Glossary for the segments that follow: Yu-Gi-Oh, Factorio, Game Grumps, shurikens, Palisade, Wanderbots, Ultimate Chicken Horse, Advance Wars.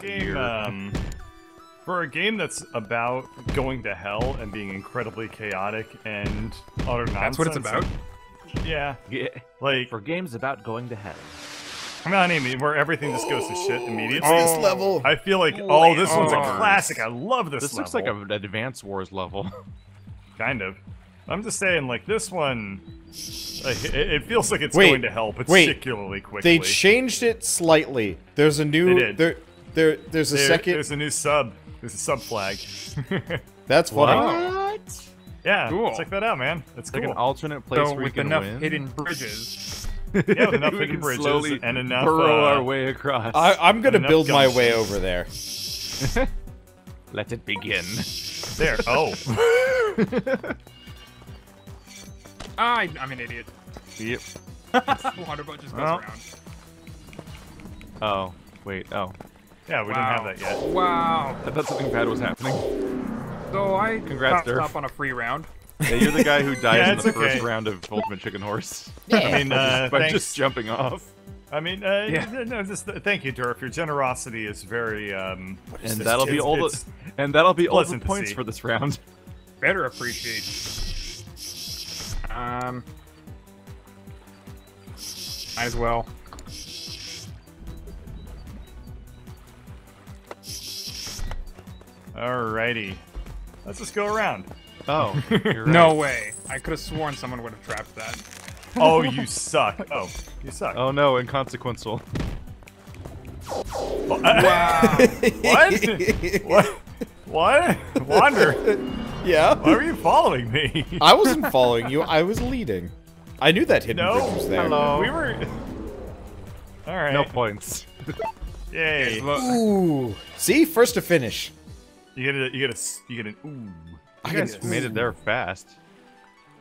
game, for a game that's about going to hell and being incredibly chaotic and utter nonsense. That's what it's about? Yeah. Yeah. Like, for games about going to hell. I mean, where everything just goes to shit immediately. It's this level. I feel like, oh, this one's a classic. I love this level. This looks like an Advance Wars level. Kind of. I'm just saying, like, this one, like, it feels like it's going to hell particularly quickly. They changed it slightly. There's a new... They did. There's a second... There's a new sub. There's a sub flag. That's funny. What? Yeah, cool. Check that out, man. It's cool. Like an alternate place where we can win. Hidden bridges. Yeah, with enough hidden bridges and enough... burrow our way across. I'm gonna build my way over there. Let it begin. There. Oh. I'm an idiot. Yep. Water boat just goes around. Oh. Wait. Oh. Yeah, we didn't have that yet. Wow. I thought something bad was happening. So I got up on a free round. Yeah, you're the guy who dies in the first round of Ultimate Chicken Horse. Yeah. I mean, by just jumping off. I mean, no, just thank you, Durf. Your generosity is very. And that'll be all the points for this round. Better appreciate. Might as well. Alrighty. Let's just go around. Oh. You're right. No way. I could have sworn someone would have trapped that. Oh, you suck. Oh, you suck. Oh no, inconsequential. Wow. What? What? What? Wander. Yeah. Why were you following me? I wasn't following you. I was leading. I knew that hidden bridge was there. Hello. We were. All right. No points. Yay. Ooh. See, first to finish. You get an ooh. I guess made it there fast.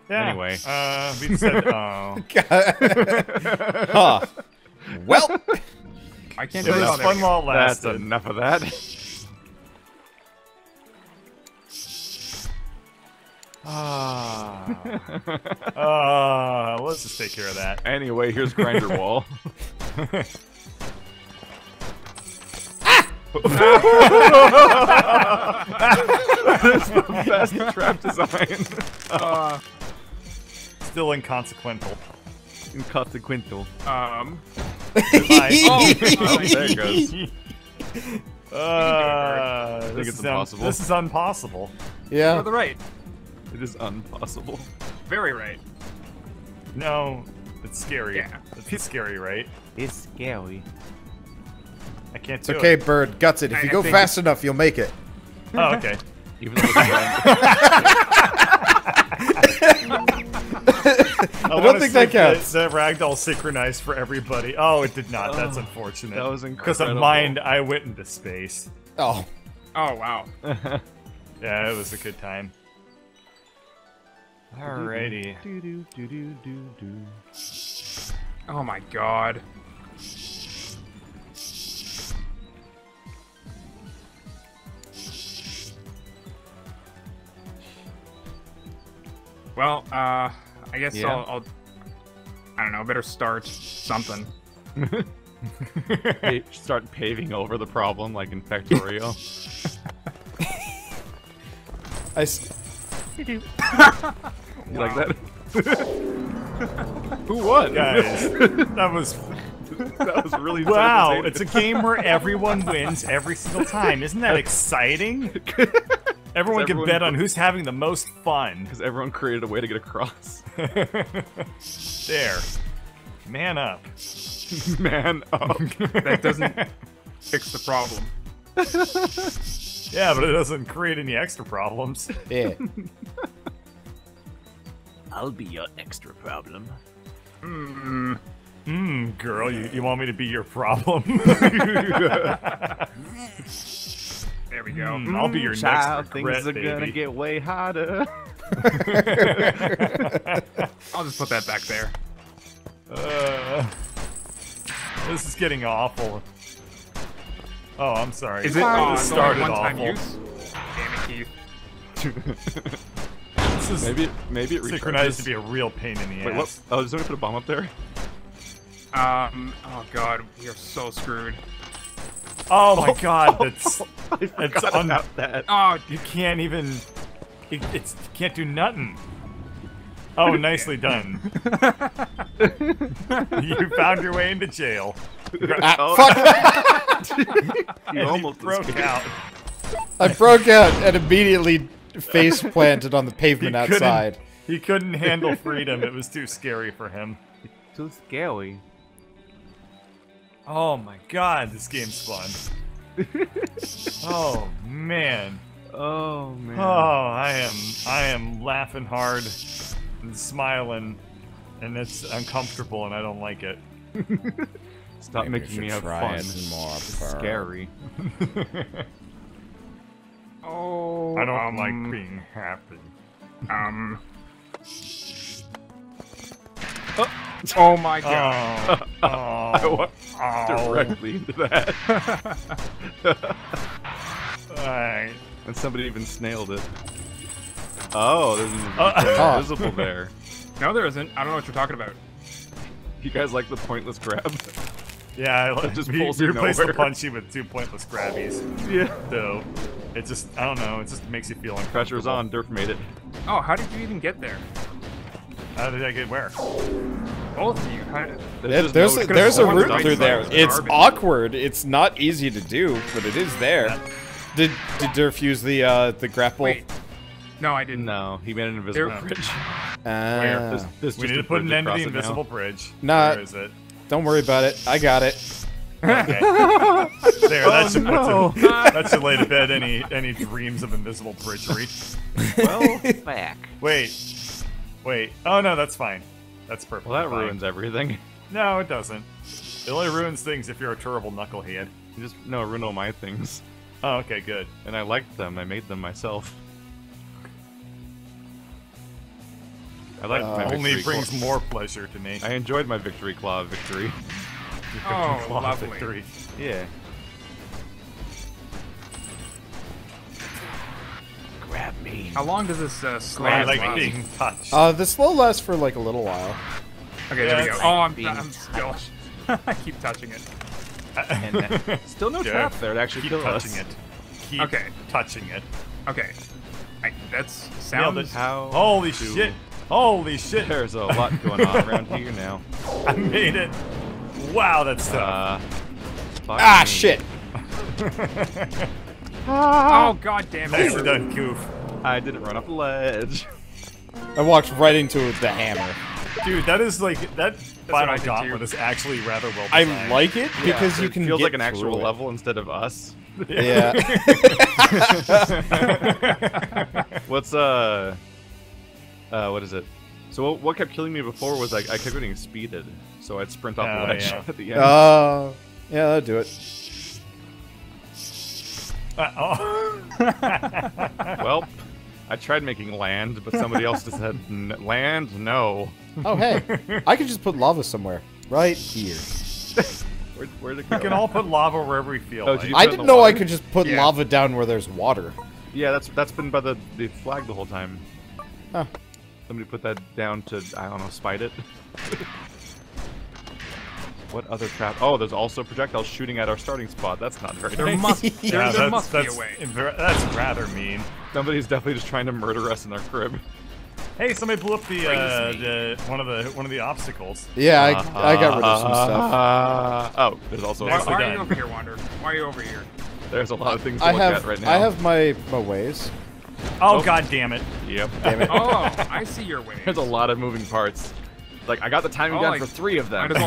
Yeah. Anyway. We said oh. Huh. Well. I can't. It was fun while it lasted. That's enough of that. Let's just take care of that. Anyway, here's Grinder Wall. That's the best trap design. Still inconsequential. Inconsequential. There it goes. I think it's impossible. This is impossible. Yeah. To the right. It is impossible. Very right. No, it's scary. Yeah. It's scary, right? It's scary. I can't do it. It's okay, Bird. Guts it. If you go fast enough, you'll make it. Oh, okay. Even though I don't think that counts. The ragdoll synchronized for everybody. Oh, it did not. That's unfortunate. That was incredible. Because of mine, I went into space. Oh. Oh, wow. Yeah, it was a good time. Alrighty. Oh my god. Well, I guess I don't know, better start something. Start paving over the problem like in Factorio. You like that? Who won? Guys, that was really wow. It's a game where everyone wins every single time. Isn't that exciting? Everyone can bet on who's having the most fun. Because everyone created a way to get across. There. Man up. Man up. That doesn't fix the problem. Yeah, but it doesn't create any extra problems. Yeah. I'll be your extra problem. Girl, you want me to be your problem? There we go. I'll be your next regret, things are baby. Gonna get way harder. I'll just put that back there. This is getting awful. Oh, I'm sorry. Is it started awful? Use? Damn it, Keith. Maybe it synchronized to be a real pain in the ass. What? Oh, does anyone put a bomb up there? Oh god, we are so screwed. Oh my god, that's I forgot about that. Oh, you can't even. It's you can't do nothing. Oh, nicely done. You found your way into jail. Fuck! You almost broke out. I broke out and immediately face planted on the pavement outside. He couldn't handle freedom. It was too scary for him. Too scary. Oh my god, this game's fun. Oh man. Oh man. Oh, I am laughing hard and smiling, and it's uncomfortable and I don't like it. Stop making me have fun. It's scary. Oh, I don't like being happy. Oh my god. Oh, I walked directly into that. Alright. And somebody even snailed it. Oh, there's an invisible there. No, there isn't. I don't know what you're talking about. You guys like the pointless grab? Yeah, it just pulls you nowhere. You replace the punchy with two pointless grabbies. Yeah. So, it just, I don't know, it just makes you feel uncomfortable. Pressure's on, Durf made it. Oh, how did you even get there? How did I get where? Both of you. There's a route through there. It's awkward. It's not easy to do, but it is there. Yeah. Did Durf use the grapple? Wait. No, I didn't. No, he made an invisible bridge. We need to put an end to the invisible bridge. Nah, where is it? Don't worry about it. I got it. Okay. There, that should lay to bed any dreams of invisible bridgery. Well, back. Wait. Oh no, that's fine. That's perfect. Well, that ruins everything. No, it doesn't. It only ruins things if you're a terrible knucklehead. No, ruin all my things. Oh, okay, good. And I liked them. I made them myself. I liked my victory only brings claw. More pleasure to me. I enjoyed my victory claw victory. Oh, claw lovely. Victory. Yeah. Grab me. How long does this slam last? I like being touched. This slow lasts for like a little while. Okay, there we go. Oh, I'm still... I keep touching it. And still no trap there to actually kill us. Keep touching it. Okay. That sounds... How holy shit! Holy shit! There's a lot going on around here now. I made it! Wow, that's tough. Shit! Oh, god damn it. Nicely done, Goof. I didn't run up a ledge. I walked right into the hammer. Dude, that is like... Final Gauntlet is actually rather well designed. I like it because you can get through it. Feels like an actual level instead of us. Yeah. What's what is it? So what kept killing me before was I kept getting speeded, so I'd sprint off the ledge at the end. Oh, yeah, that'd do it. Well, I tried making land, but somebody else just said land. No. Oh hey, I could just put lava somewhere right here. Where'd it go? We can all put lava wherever we feel. Oh, I didn't know water? I could just put lava down where there's water. Yeah, that's been by the flag the whole time. Huh. Somebody put that down to, I don't know, spite it. What other trap? Oh, there's also projectiles shooting at our starting spot. That's not very nice. There must be a way. That's rather mean. Somebody's definitely just trying to murder us in their crib. Hey, somebody blew up one of the obstacles. Yeah, I got rid of some stuff. Oh, there's also. Why are you over here, Wander? Why are you over here? There's a lot of things to look at right now. I have my ways. Oh, god damn it! Yep. Damn it. Oh, I see your ways. There's a lot of moving parts. Like I got the timing down for 3 of them. I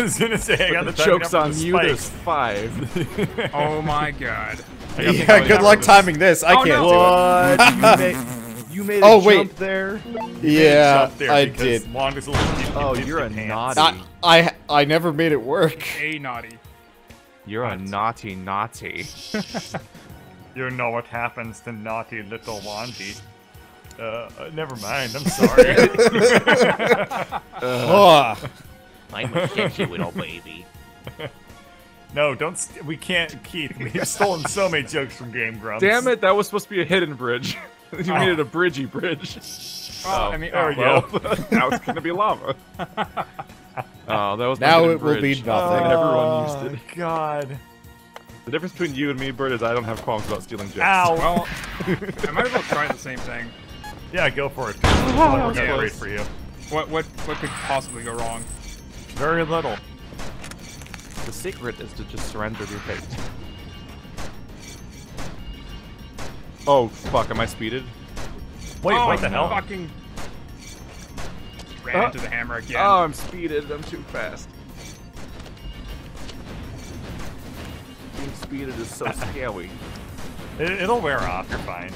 was gonna say I got the joke's on you. There's 5. Oh my god. Yeah, good luck timing this. I can't do it. What? You made a jump there. Yeah, there I did. Oh, you're a naughty. I never made it work. Hey, naughty. You're a naughty. You know what happens to naughty little Wandy. Never mind. I'm sorry. I'm a catch you, little baby. No, don't. We can't, Keith. We've stolen so many jokes from Game Grumps. Damn it! That was supposed to be a hidden bridge. You needed a bridgey bridge. Oh, I mean, there we go. Now it's gonna be lava. Oh, that was now it bridge. Will be nothing. Everyone used it. God. The difference between you and me, Bert, is I don't have qualms about stealing jets. Ow! Well, I might as well try the same thing. Yeah, go for it. Oh, yeah, great for you. What could possibly go wrong? Very little. The secret is to just surrender your fate. Oh fuck! Am I speeded? Wait, oh, what the hell? Fucking ran into the hammer again. Oh, I'm speeded. I'm too fast. Being speeded is so scary. It'll wear off. You're fine.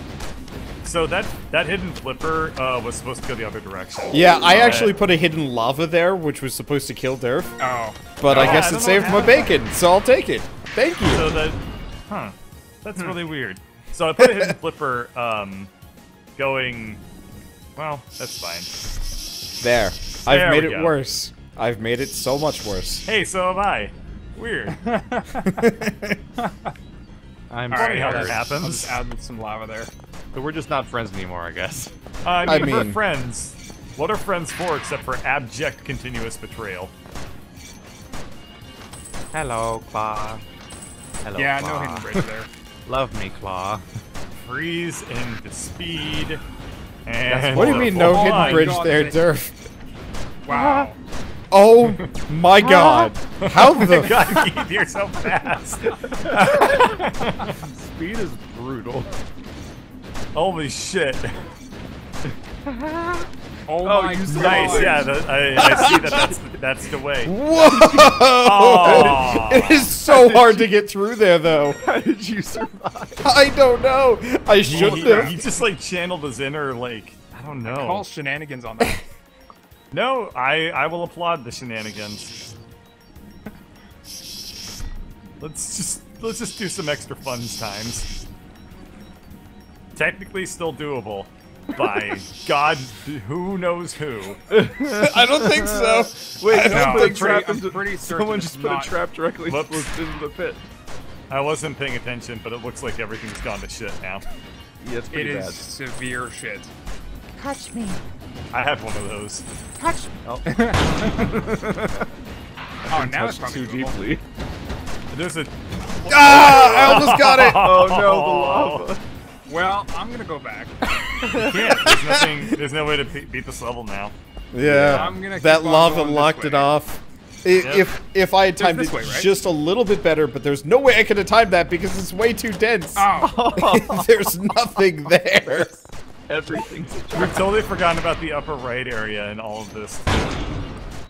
So that hidden flipper was supposed to go the other direction. Yeah, I actually put a hidden lava there, which was supposed to kill Derf. Oh. But I guess it saved my bacon, so I'll take it. Thank you. So that, huh? That's really weird. So I put a hidden flipper, going. Well, that's fine. There. I've made it worse. I've made it so much worse. Hey, so have I. Weird. I'm sorry how that happens. I'll just add some lava there. But we're just not friends anymore, I guess. I mean, we're friends. What are friends for except for abject continuous betrayal? Hello, Claw. Hello, yeah, Claw. No hidden bridge there. Love me, Claw. Freeze into speed. And what do you mean, no hidden bridge there, Derf? Wow. Oh my god. How the god, Keith, you're so fast. Speed is brutal. Holy shit. oh my god. Nice, yeah, I see that's the way. Whoa! Oh. It is so hard to get through there, though. How did you survive? I don't know. I shouldn't have. He just, like, channeled his inner, like, I don't know. I call shenanigans on that. No, I will applaud the shenanigans. Let's just do some extra fun times. Technically still doable. By God, who knows who? I don't think so. Wait, someone just put a trap directly into the pit. I wasn't paying attention, but it looks like everything's gone to shit now. Yeah, it's pretty bad. It is severe shit. Touch me. I have one of those. Touch me. Oh, oh now it's too deeply. There's a. Ah! I almost got it. Oh no, the lava. Well, I'm gonna go back. Yeah, there's no way to beat this level now. Yeah, yeah, I'm gonna that lava locked it off. Yep. If I had timed it just a little bit better, but there's no way I could have timed that because it's way too dense. Oh. There's nothing there. Everything's. We've totally forgotten about the upper right area and all of this.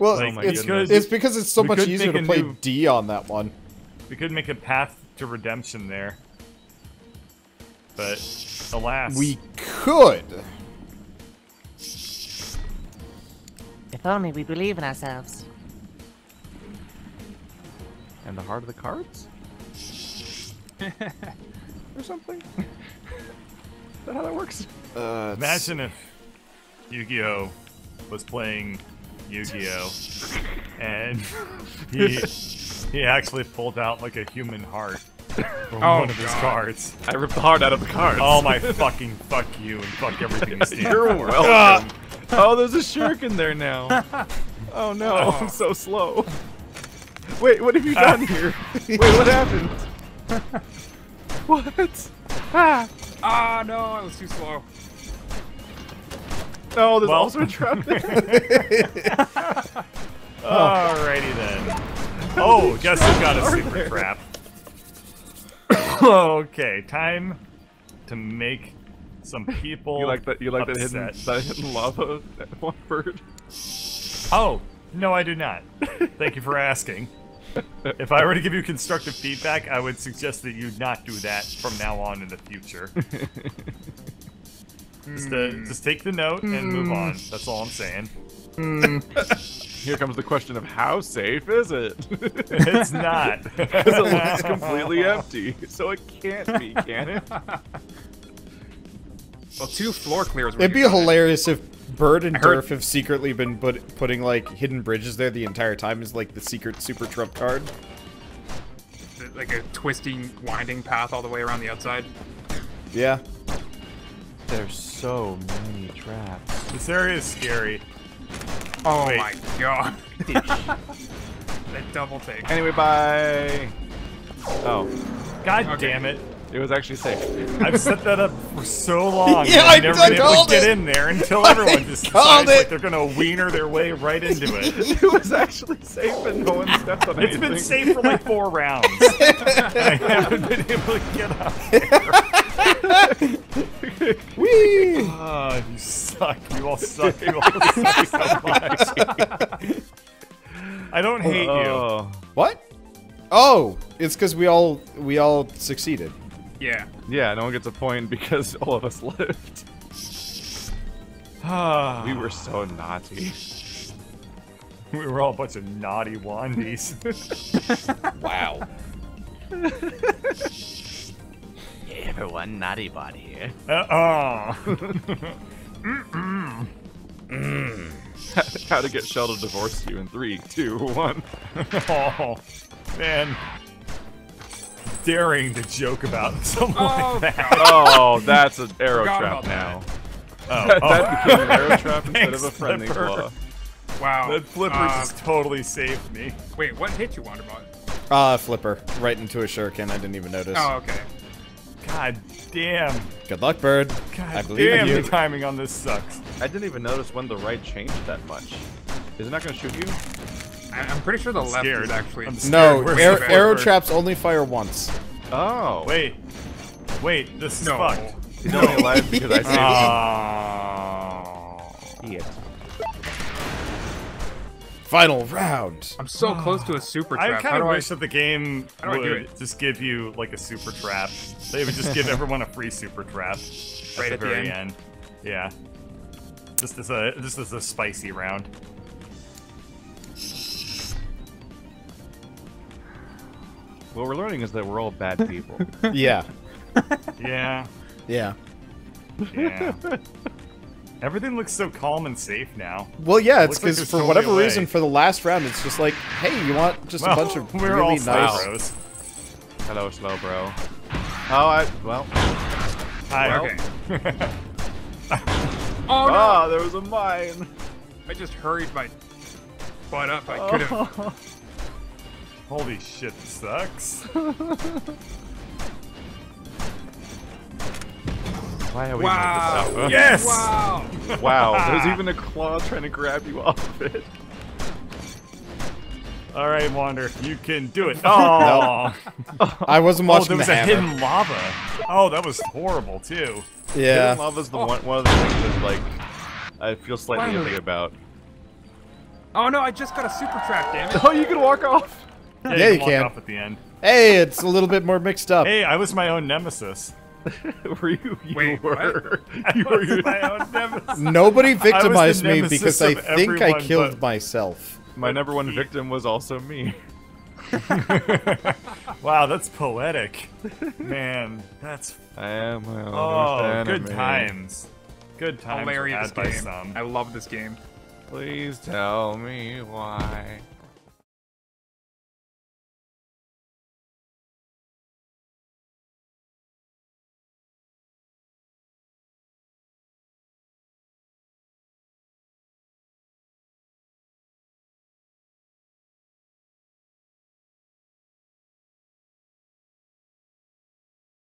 Well, like, it's because it's so much easier to play D on that one. We could make a path to redemption there. But, alas. We could! If only we believe in ourselves. And the heart of the cards? Or something? Is that how that works? Imagine if Yu-Gi-Oh! Was playing Yu-Gi-Oh! And he actually pulled out like a human heart. One of his cards. I ripped the heart out of the cards. Oh my fucking fuck you and fuck everything you steal. You're welcome. Oh, there's a shuriken there now. Oh no, I'm so slow. Wait, what have you done here? Wait, what happened? What? No, I was too slow. No, there's also a trap there. Alrighty then. Oh, guess who got a super trap? Okay, time to make some people. You like that? You like that hidden lava, that one bird? Oh no, I do not. Thank you for asking. If I were to give you constructive feedback, I would suggest that you not do that from now on in the future. Just take the note and move on. That's all I'm saying. Here comes the question of how safe is it? It's not. Because it looks completely empty. So it can't be, can it? Well, two floor clears. It'd be hilarious if Bird and Derf have secretly been putting like hidden bridges there the entire time as like the secret super trump card. Like a twisting, winding path all the way around the outside. Yeah. There's so many traps. This area is scary. Oh my god. That double take. Anyway, bye. Oh. God okay. damn it. It was actually safe. I've set that up for so long. Yeah, I've never been able to get in there until everyone just decides like they're gonna wiener their way right into it. It was actually safe and no one stepped on anything. It's been safe for like 4 rounds. I haven't been able to get up there. Whee! Oh, you suck. You all suck. You all suck so much. I don't hate you. What? Oh, it's because we all succeeded. Yeah. Yeah, no one gets a point because all of us lived. We were so naughty. We were all a bunch of naughty wandies. Wow. Everyone naughty bot here. Mm-mm. Mm. How to get Shell to divorce you in 3, 2, 1. Oh, man. Daring to joke about something like that. Oh, that's an arrow trap now. That. Oh, that became an arrow trap instead of a friendly claw. Wow. That flipper just totally saved me. Wait, what hit you, Wanderbot? Flipper. Right into a shuriken. I didn't even notice. Oh, okay. God damn. Good luck, Bird. God I believe damn, in you. The timing on this sucks. I didn't even notice when the right changed that much. Is it not going to shoot you? I'm pretty sure the left is actually... No, arrow traps only fire once. Oh. Wait. Wait, this is fucked. He's only alive because I saved him. Final round. I'm so close to a super trap. I kind of wish that the game would just give you, like, a super trap. They would just give everyone a free super trap. Right at the very end. Yeah. This is a spicy round. What we're learning is that we're all bad people. Yeah. Yeah. Yeah. Yeah. Everything looks so calm and safe now. Well, yeah, it's because like for whatever reason, for the last round, it's just like, hey, you want just a bunch of really all nice... Bros. Hello, slow bro. Well... Hi. Well. Okay. Oh, no! Oh, there was a mine. I just hurried my butt up. I could have... Holy shit, this sucks. Why are we making this up? Yes! Wow! Wow, there's even a claw trying to grab you off of it. Alright, Wander, you can do it. Oh! No. I wasn't watching the hammer. There was a hidden lava. Oh, that was horrible, too. Yeah. Hidden lava's the one of the things that, like, I feel slightly iffy about. Oh no, I just got a super trap, damn it. Oh, you can walk off! Yeah, yeah, you can. Off at the end. Hey, it's a little bit more mixed up. Hey, I was my own nemesis. Were you? You Wait, were. What? You were my own nemesis. Nobody victimized me because I think I killed myself. My number one victim was also me. Wow, that's poetic. Man, that's... I am my own enemy. Good times. Good times. Hilarious game. I love this game. Please tell me why.